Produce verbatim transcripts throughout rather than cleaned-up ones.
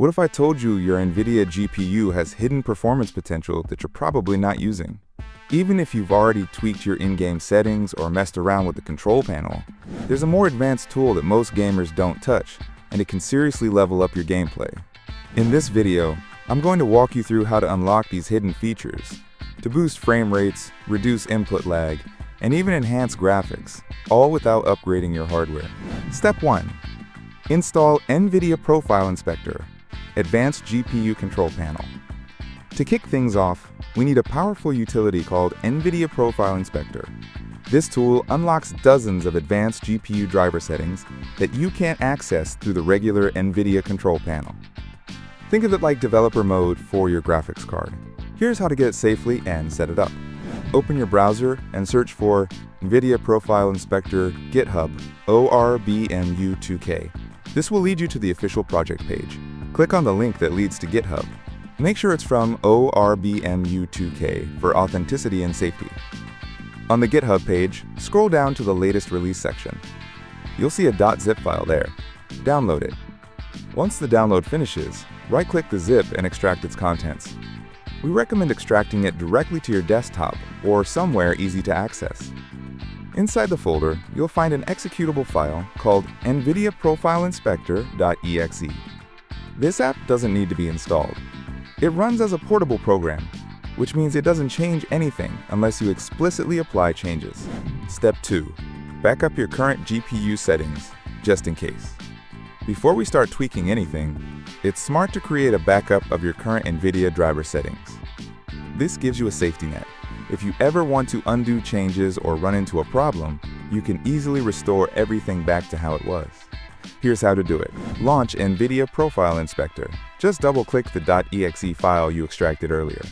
What if I told you your NVIDIA G P U has hidden performance potential that you're probably not using? Even if you've already tweaked your in-game settings or messed around with the control panel, there's a more advanced tool that most gamers don't touch, and it can seriously level up your gameplay. In this video, I'm going to walk you through how to unlock these hidden features to boost frame rates, reduce input lag, and even enhance graphics, all without upgrading your hardware. Step one. Install NVIDIA Profile Inspector. Advanced G P U Control Panel. To kick things off, we need a powerful utility called NVIDIA Profile Inspector. This tool unlocks dozens of advanced G P U driver settings that you can't access through the regular NVIDIA control panel. Think of it like developer mode for your graphics card. Here's how to get it safely and set it up. Open your browser and search for NVIDIA Profile Inspector GitHub O R B M U two K. This will lead you to the official project page. Click on the link that leads to GitHub. Make sure it's from O R B M U two K for authenticity and safety. On the GitHub page, scroll down to the latest release section. You'll see a .zip file there. Download it. Once the download finishes, right-click the zip and extract its contents. We recommend extracting it directly to your desktop or somewhere easy to access. Inside the folder, you'll find an executable file called nvidia profile inspector dot E X E. This app doesn't need to be installed. It runs as a portable program, which means it doesn't change anything unless you explicitly apply changes. Step two. Back up your current G P U settings, just in case. Before we start tweaking anything, it's smart to create a backup of your current NVIDIA driver settings. This gives you a safety net. If you ever want to undo changes or run into a problem, you can easily restore everything back to how it was. Here's how to do it. Launch NVIDIA Profile Inspector. Just double-click the .exe file you extracted earlier.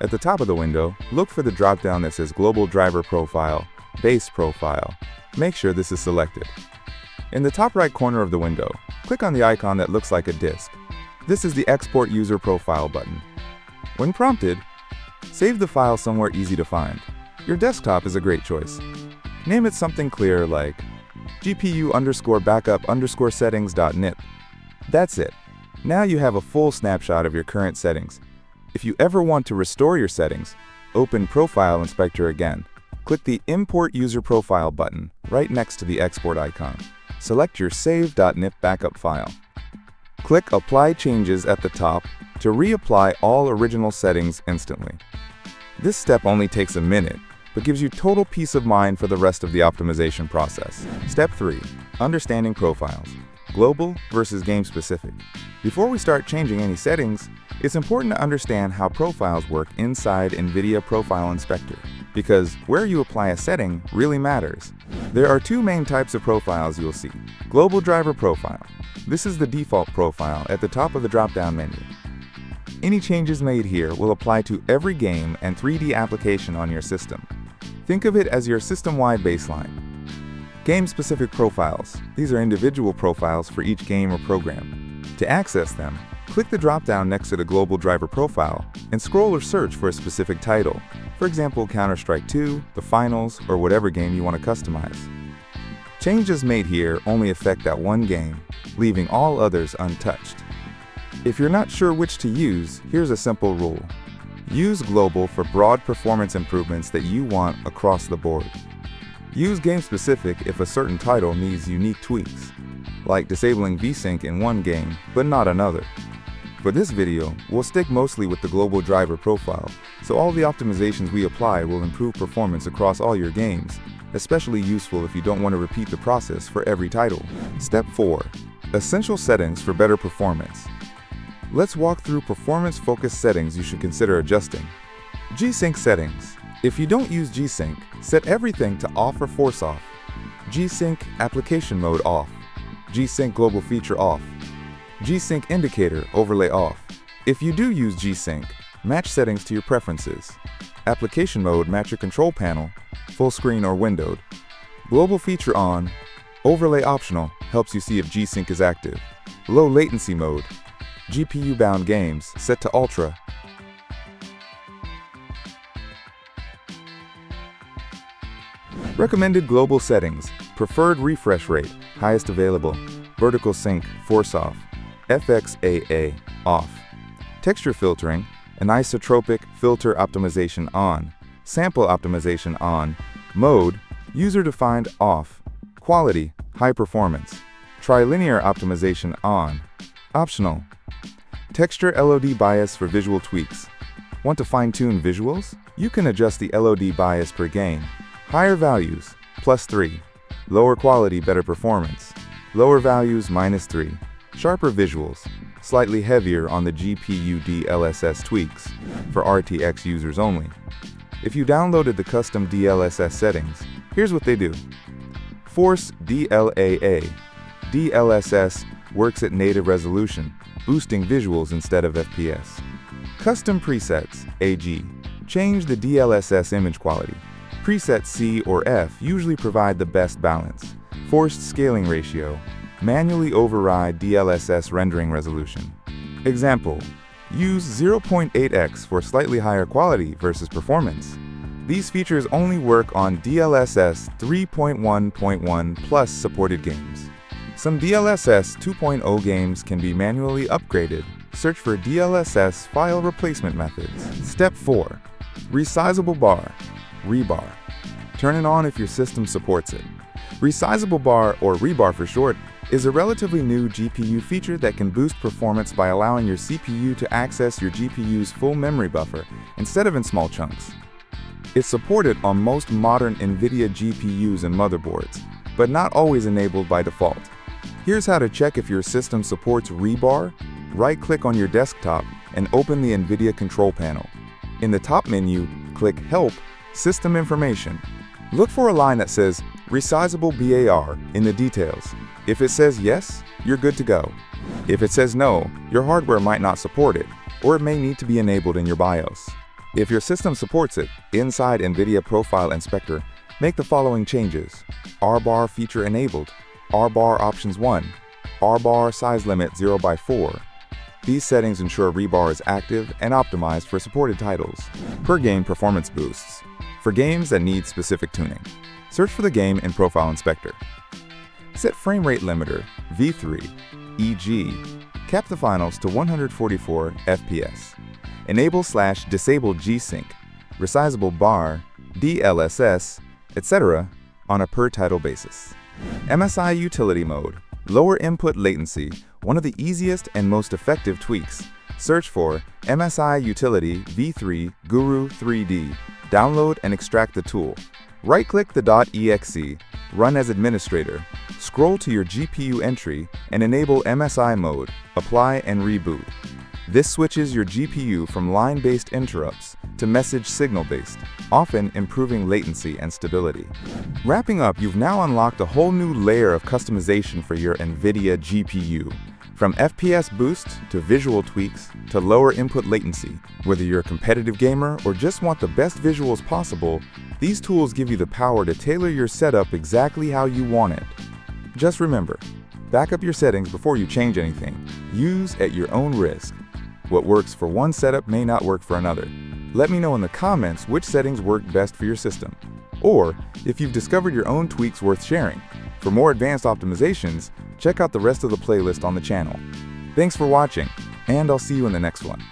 At the top of the window, look for the drop-down that says Global Driver Profile, Base Profile. Make sure this is selected. In the top right corner of the window, click on the icon that looks like a disk. This is the Export User Profile button. When prompted, save the file somewhere easy to find. Your desktop is a great choice. Name it something clear like G P U underscore backup underscore settings dot nip. That's it. Now you have a full snapshot of your current settings. If you ever want to restore your settings, open Profile Inspector again. Click the Import User Profile button right next to the export icon. Select your save dot nip backup file. Click Apply Changes at the top to reapply all original settings instantly. This step only takes a minute, but gives you total peace of mind for the rest of the optimization process. Step three. Understanding profiles. Global versus game-specific. Before we start changing any settings, it's important to understand how profiles work inside NVIDIA Profile Inspector, because where you apply a setting really matters. There are two main types of profiles you'll see. Global driver profile. This is the default profile at the top of the drop-down menu. Any changes made here will apply to every game and three D application on your system. Think of it as your system-wide baseline. Game-specific profiles. These are individual profiles for each game or program. To access them, click the drop-down next to the global driver profile and scroll or search for a specific title. For example, Counter-Strike two, The Finals, or whatever game you want to customize. Changes made here only affect that one game, leaving all others untouched. If you're not sure which to use, here's a simple rule. Use global for broad performance improvements that you want across the board. Use game-specific if a certain title needs unique tweaks, like disabling G sync in one game, but not another. For this video, we'll stick mostly with the global driver profile, so all the optimizations we apply will improve performance across all your games, especially useful if you don't want to repeat the process for every title. Step four. Essential settings for better performance. Let's walk through performance-focused settings you should consider adjusting. G sync settings. If you don't use G sync, set everything to off or force off. G sync application mode off. G sync global feature off. G sync indicator overlay off. If you do use G sync, match settings to your preferences. Application mode match your control panel, full screen or windowed. Global feature on, overlay optional, helps you see if G sync is active. Low latency mode, G P U-bound games set to ultra. Recommended global settings, preferred refresh rate, highest available, vertical sync, force off, F X A A off, texture filtering and isotropic filter optimization on, sample optimization on, mode, user-defined off, quality, high performance, trilinear optimization on, optional, texture L O D bias for visual tweaks. Want to fine-tune visuals? You can adjust the L O D bias per game. Higher values, plus three. Lower quality, better performance. Lower values, minus three. Sharper visuals, slightly heavier on the G P U D L S S tweaks, for R T X users only. If you downloaded the custom D L S S settings, here's what they do. Force D L A A. D L S S works at native resolution, boosting visuals instead of F P S. Custom presets, A G. Change the D L S S image quality. Preset C or F usually provide the best balance. Forced scaling ratio. Manually override D L S S rendering resolution. Example, use zero point eight x for slightly higher quality versus performance. These features only work on D L S S three point one point one plus supported games. Some D L S S two point oh games can be manually upgraded. Search for D L S S file replacement methods. Step four. Resizable bar, rebar. Turn it on if your system supports it. Resizable bar, or rebar for short, is a relatively new G P U feature that can boost performance by allowing your C P U to access your G P U's full memory buffer instead of in small chunks. It's supported on most modern NVIDIA G P Us and motherboards, but not always enabled by default. Here's how to check if your system supports rebar. Right-click on your desktop and open the NVIDIA control panel. In the top menu, click Help, System Information. Look for a line that says Resizable B A R in the details. If it says yes, you're good to go. If it says no, your hardware might not support it, or it may need to be enabled in your BIOS. If your system supports it, inside NVIDIA Profile Inspector, make the following changes. R bar feature enabled, R bar options one, R bar size limit zero by four. These settings ensure rebar is active and optimized for supported titles. Per game performance boosts, for games that need specific tuning. Search for the game in Profile Inspector. Set frame rate limiter, v three, for example, cap the finals to one hundred forty-four F P S. Enable slash disable G sync, resizable bar, D L S S, et cetera on a per-title basis. M S I Utility mode, lower input latency, one of the easiest and most effective tweaks. Search for M S I Utility v three Guru three D. Download and extract the tool. Right-click the .exe, run as administrator, scroll to your G P U entry, and enable M S I mode, apply and reboot. This switches your G P U from line-based interrupts to message signal-based, often improving latency and stability. Wrapping up, you've now unlocked a whole new layer of customization for your NVIDIA G P U. From F P S boosts to visual tweaks to lower input latency, whether you're a competitive gamer or just want the best visuals possible, these tools give you the power to tailor your setup exactly how you want it. Just remember, back up your settings before you change anything. Use at your own risk. What works for one setup may not work for another. Let me know in the comments which settings work best for your system, or if you've discovered your own tweaks worth sharing. For more advanced optimizations, check out the rest of the playlist on the channel. Thanks for watching, and I'll see you in the next one.